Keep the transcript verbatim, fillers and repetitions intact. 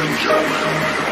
and gentlemen.